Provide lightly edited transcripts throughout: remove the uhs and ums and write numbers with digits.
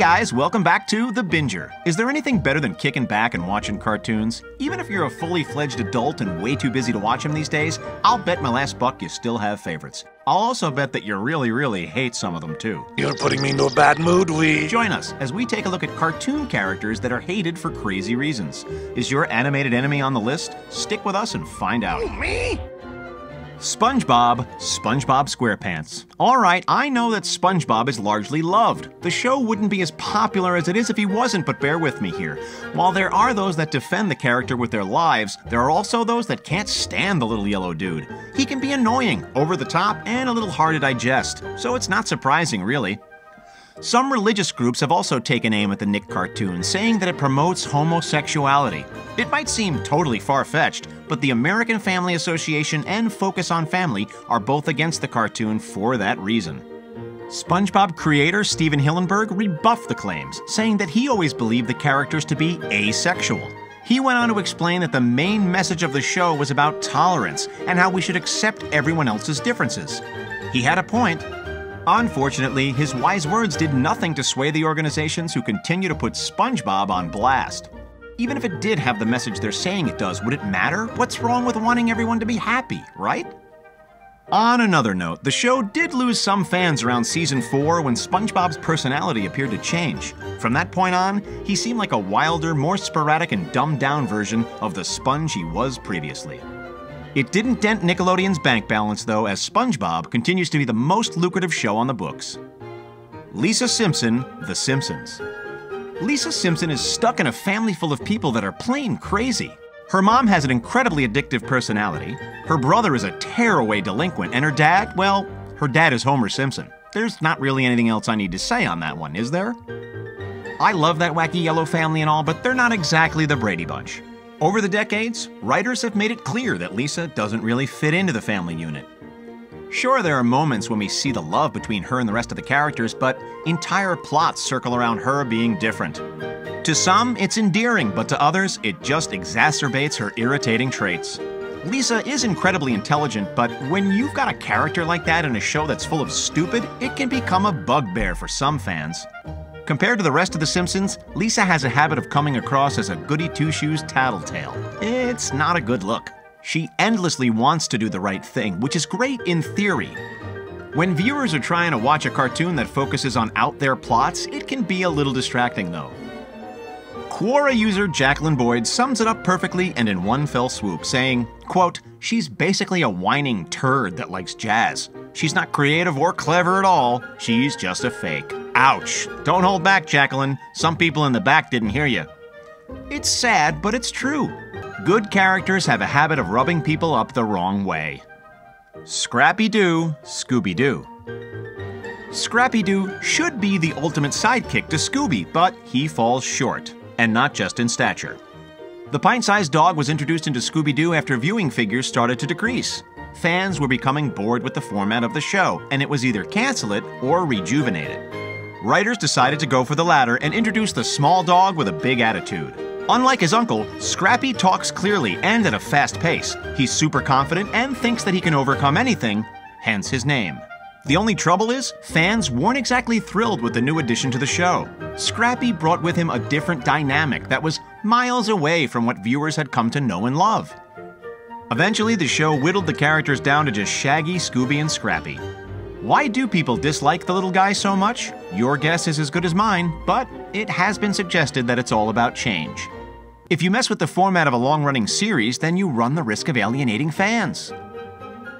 Hey guys, welcome back to The Binger. Is there anything better than kicking back and watching cartoons? Even if you're a fully fledged adult and way too busy to watch them these days, I'll bet my last buck you still have favorites. I'll also bet that you really hate some of them too. You're putting me into a bad mood, Wee. Join us as we take a look at cartoon characters that are hated for crazy reasons. Is your animated enemy on the list? Stick with us and find out. Who, me? SpongeBob SquarePants. Alright, I know that SpongeBob is largely loved. The show wouldn't be as popular as it is if he wasn't, but bear with me here. While there are those that defend the character with their lives, there are also those that can't stand the little yellow dude. He can be annoying, over the top, and a little hard to digest, so it's not surprising, really. Some religious groups have also taken aim at the Nick cartoon, saying that it promotes homosexuality. It might seem totally far-fetched, but the American Family Association and Focus on Family are both against the cartoon for that reason. SpongeBob creator Stephen Hillenburg rebuffed the claims, saying that he always believed the characters to be asexual. He went on to explain that the main message of the show was about tolerance and how we should accept everyone else's differences. He had a point. Unfortunately, his wise words did nothing to sway the organizations who continue to put SpongeBob on blast. Even if it did have the message they're saying it does, would it matter? What's wrong with wanting everyone to be happy, right? On another note, the show did lose some fans around season 4 when SpongeBob's personality appeared to change. From that point on, he seemed like a wilder, more sporadic and dumbed-down version of the Sponge he was previously. It didn't dent Nickelodeon's bank balance, though, as SpongeBob continues to be the most lucrative show on the books. Lisa Simpson, The Simpsons. Lisa Simpson is stuck in a family full of people that are plain crazy. Her mom has an incredibly addictive personality, her brother is a tearaway delinquent, and her dad, well, her dad is Homer Simpson. There's not really anything else I need to say on that one, is there? I love that wacky yellow family and all, but they're not exactly the Brady Bunch. Over the decades, writers have made it clear that Lisa doesn't really fit into the family unit. Sure, there are moments when we see the love between her and the rest of the characters, but entire plots circle around her being different. To some, it's endearing, but to others, it just exacerbates her irritating traits. Lisa is incredibly intelligent, but when you've got a character like that in a show that's full of stupid, it can become a bugbear for some fans. Compared to the rest of The Simpsons, Lisa has a habit of coming across as a goody-two-shoes tattletale. It's not a good look. She endlessly wants to do the right thing, which is great in theory. When viewers are trying to watch a cartoon that focuses on out-there plots, it can be a little distracting, though. Quora user Jacqueline Boyd sums it up perfectly and in one fell swoop, saying, quote, "She's basically a whining turd that likes jazz. She's not creative or clever at all. She's just a fake." Ouch. Don't hold back, Jacqueline. Some people in the back didn't hear you. It's sad, but it's true. Good characters have a habit of rubbing people up the wrong way. Scrappy-Doo, Scooby-Doo. Scrappy-Doo should be the ultimate sidekick to Scooby, but he falls short, and not just in stature. The pint-sized dog was introduced into Scooby-Doo after viewing figures started to decrease. Fans were becoming bored with the format of the show, and it was either cancel it or rejuvenate it. Writers decided to go for the latter and introduce the small dog with a big attitude. Unlike his uncle, Scrappy talks clearly and at a fast pace. He's super confident and thinks that he can overcome anything, hence his name. The only trouble is, fans weren't exactly thrilled with the new addition to the show. Scrappy brought with him a different dynamic that was miles away from what viewers had come to know and love. Eventually, the show whittled the characters down to just Shaggy, Scooby, and Scrappy. Why do people dislike the little guy so much? Your guess is as good as mine, but it has been suggested that it's all about change. If you mess with the format of a long-running series, then you run the risk of alienating fans.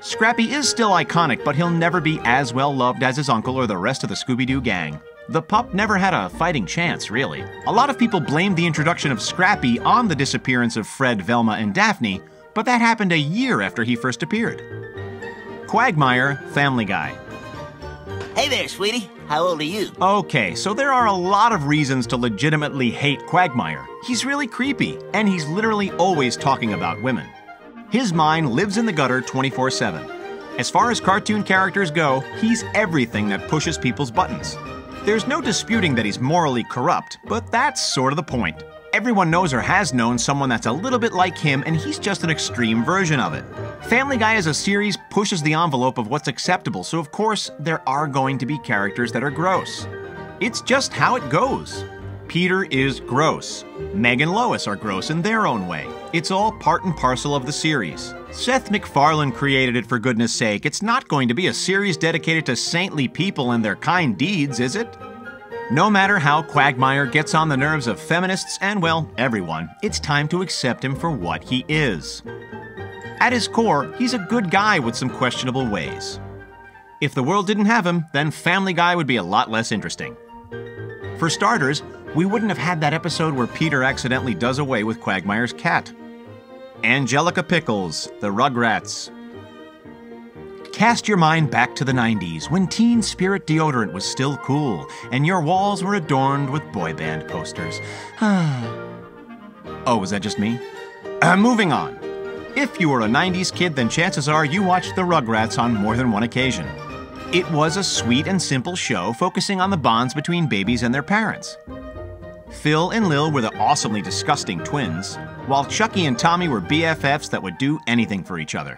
Scrappy is still iconic, but he'll never be as well loved as his uncle or the rest of the Scooby-Doo gang. The pup never had a fighting chance, really. A lot of people blamed the introduction of Scrappy on the disappearance of Fred, Velma, and Daphne, but that happened a year after he first appeared. Quagmire, Family Guy. Hey there, sweetie. How old are you? Okay, so there are a lot of reasons to legitimately hate Quagmire. He's really creepy, and he's literally always talking about women. His mind lives in the gutter 24/7. As far as cartoon characters go, he's everything that pushes people's buttons. There's no disputing that he's morally corrupt, but that's sort of the point. Everyone knows or has known someone that's a little bit like him, and he's just an extreme version of it. Family Guy as a series pushes the envelope of what's acceptable, so of course there are going to be characters that are gross. It's just how it goes. Peter is gross. Meg and Lois are gross in their own way. It's all part and parcel of the series. Seth MacFarlane created it, for goodness sake. It's not going to be a series dedicated to saintly people and their kind deeds, is it? No matter how Quagmire gets on the nerves of feminists and, well, everyone, it's time to accept him for what he is. At his core, he's a good guy with some questionable ways. If the world didn't have him, then Family Guy would be a lot less interesting. For starters, we wouldn't have had that episode where Peter accidentally does away with Quagmire's cat. Angelica Pickles, the Rugrats. Cast your mind back to the 90s, when teen spirit deodorant was still cool, and your walls were adorned with boy band posters. Oh, was that just me? Moving on. If you were a 90s kid, then chances are you watched the Rugrats on more than one occasion. It was a sweet and simple show focusing on the bonds between babies and their parents. Phil and Lil were the awesomely disgusting twins, while Chuckie and Tommy were BFFs that would do anything for each other.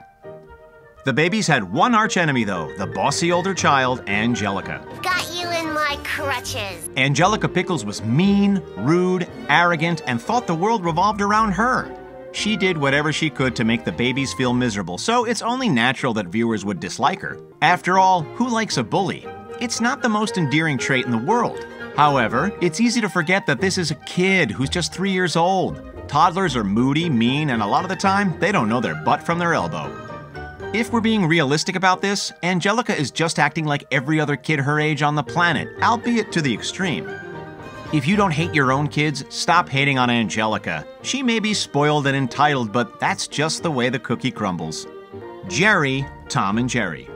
The babies had one archenemy, though, the bossy older child, Angelica. Got you in my crutches. Angelica Pickles was mean, rude, arrogant, and thought the world revolved around her. She did whatever she could to make the babies feel miserable, so it's only natural that viewers would dislike her. After all, who likes a bully? It's not the most endearing trait in the world. However, it's easy to forget that this is a kid who's just 3 years old. Toddlers are moody, mean, and a lot of the time, they don't know their butt from their elbow. If we're being realistic about this, Angelica is just acting like every other kid her age on the planet, albeit to the extreme. If you don't hate your own kids, stop hating on Angelica. She may be spoiled and entitled, but that's just the way the cookie crumbles. Jerry, Tom and Jerry.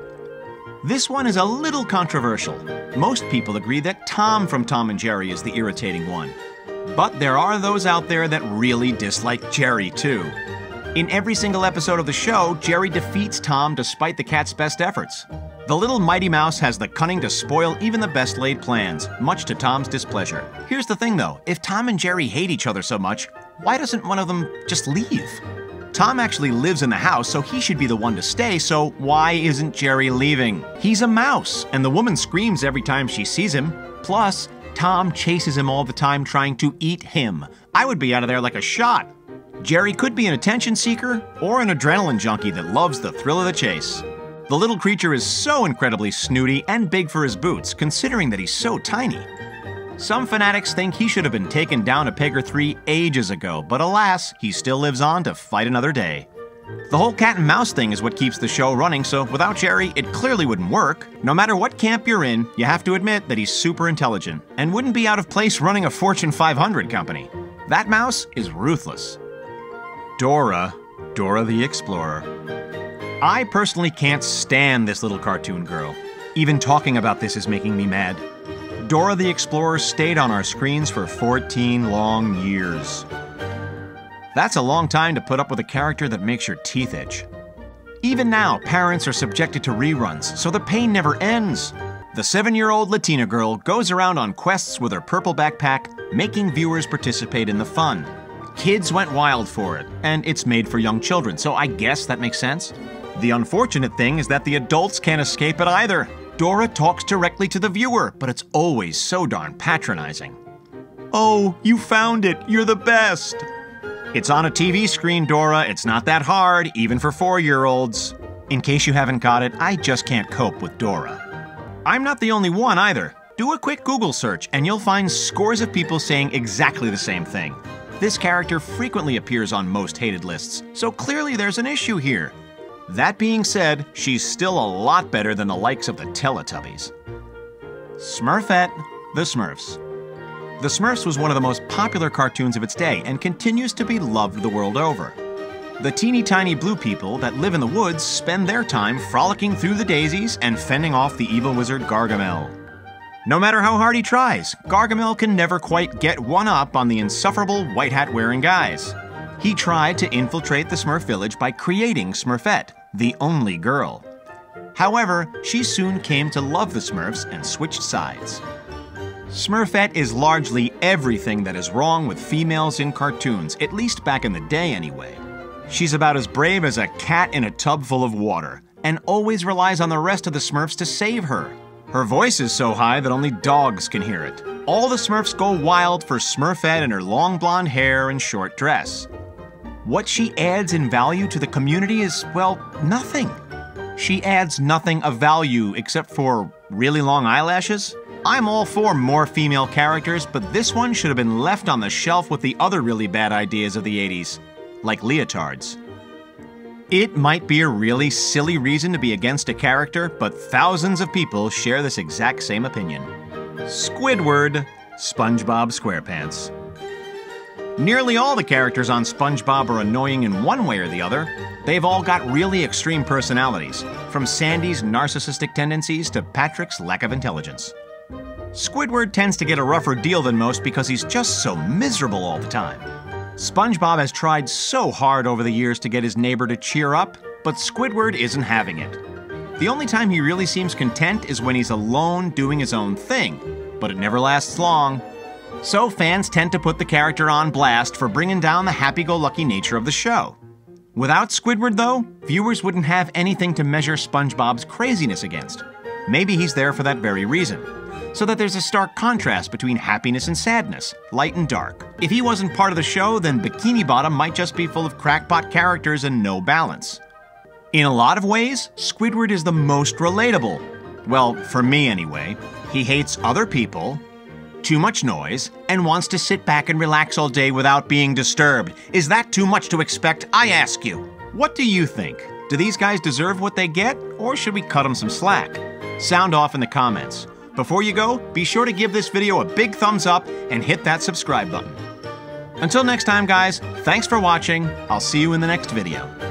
This one is a little controversial. Most people agree that Tom from Tom and Jerry is the irritating one. But there are those out there that really dislike Jerry, too. In every single episode of the show, Jerry defeats Tom despite the cat's best efforts. The little Mighty Mouse has the cunning to spoil even the best laid plans, much to Tom's displeasure. Here's the thing though, if Tom and Jerry hate each other so much, why doesn't one of them just leave? Tom actually lives in the house, so he should be the one to stay, so why isn't Jerry leaving? He's a mouse, and the woman screams every time she sees him. Plus, Tom chases him all the time trying to eat him. I would be out of there like a shot. Jerry could be an attention seeker or an adrenaline junkie that loves the thrill of the chase. The little creature is so incredibly snooty and big for his boots, considering that he's so tiny. Some fanatics think he should have been taken down a peg or three ages ago, but alas, he still lives on to fight another day. The whole cat and mouse thing is what keeps the show running, so without Jerry, it clearly wouldn't work. No matter what camp you're in, you have to admit that he's super intelligent and wouldn't be out of place running a Fortune 500 company. That mouse is ruthless. Dora the Explorer. I personally can't stand this little cartoon girl. Even talking about this is making me mad. Dora the Explorer stayed on our screens for 14 long years. That's a long time to put up with a character that makes your teeth itch. Even now, parents are subjected to reruns, so the pain never ends. The 7-year-old Latina girl goes around on quests with her purple backpack, making viewers participate in the fun. Kids went wild for it, and it's made for young children, so I guess that makes sense. The unfortunate thing is that the adults can't escape it either. Dora talks directly to the viewer, but it's always so darn patronizing. Oh, you found it. You're the best. It's on a TV screen, Dora. It's not that hard, even for 4-year-olds. In case you haven't got it, I just can't cope with Dora. I'm not the only one either. Do a quick Google search and you'll find scores of people saying exactly the same thing. This character frequently appears on most hated lists, so clearly there's an issue here. That being said, she's still a lot better than the likes of the Teletubbies. Smurfette, The Smurfs. The Smurfs was one of the most popular cartoons of its day and continues to be loved the world over. The teeny tiny blue people that live in the woods spend their time frolicking through the daisies and fending off the evil wizard Gargamel. No matter how hard he tries, Gargamel can never quite get one up on the insufferable white hat wearing guys. He tried to infiltrate the Smurf village by creating Smurfette, the only girl. However, she soon came to love the Smurfs and switched sides. Smurfette is largely everything that is wrong with females in cartoons, at least back in the day anyway. She's about as brave as a cat in a tub full of water, and always relies on the rest of the Smurfs to save her. Her voice is so high that only dogs can hear it. All the Smurfs go wild for Smurfette and her long blonde hair and short dress. What she adds in value to the community is, well, nothing. She adds nothing of value except for really long eyelashes. I'm all for more female characters, but this one should have been left on the shelf with the other really bad ideas of the 80s, like leotards. It might be a really silly reason to be against a character, but thousands of people share this exact same opinion. Squidward, SpongeBob SquarePants. Nearly all the characters on SpongeBob are annoying in one way or the other. They've all got really extreme personalities, from Sandy's narcissistic tendencies to Patrick's lack of intelligence. Squidward tends to get a rougher deal than most because he's just so miserable all the time. SpongeBob has tried so hard over the years to get his neighbor to cheer up, but Squidward isn't having it. The only time he really seems content is when he's alone doing his own thing, but it never lasts long. So fans tend to put the character on blast for bringing down the happy-go-lucky nature of the show. Without Squidward, though, viewers wouldn't have anything to measure SpongeBob's craziness against. Maybe he's there for that very reason, so that there's a stark contrast between happiness and sadness, light and dark. If he wasn't part of the show, then Bikini Bottom might just be full of crackpot characters and no balance. In a lot of ways, Squidward is the most relatable. Well, for me anyway. He hates other people, too much noise, and wants to sit back and relax all day without being disturbed. Is that too much to expect? I ask you. What do you think? Do these guys deserve what they get, or should we cut them some slack? Sound off in the comments. Before you go, be sure to give this video a big thumbs up and hit that subscribe button. Until next time, guys, thanks for watching. I'll see you in the next video.